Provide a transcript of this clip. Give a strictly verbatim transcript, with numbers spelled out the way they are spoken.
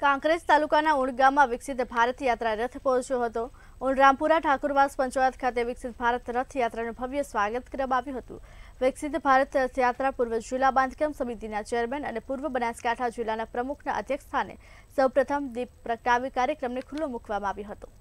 કાંકરેજ તાલુકાના ઉણ ગામમાં વિકસિત ભારત યાત્રા રથ પહોંચ્યો હતો। ઉણ રામપુરા ઠાકુરવાસ પંચાયત ખાતે વિકસિત ભારત રથ યાત્રાનું ભવ્ય સ્વાગત કરવામાં આવ્યું હતું। વિકસિત ભારત રથયાત્રા પૂર્વ જિલ્લા બાંધકામ સમિતિના ચેરમેન અને પૂર્વ બનાસકાંઠા જિલ્લાના પ્રમુખના અધ્યક્ષસ્થાને સૌપ્રથમ દીપ પ્રગટાવી કાર્યક્રમને ખુલ્લો મૂકવામાં આવ્યો હતો।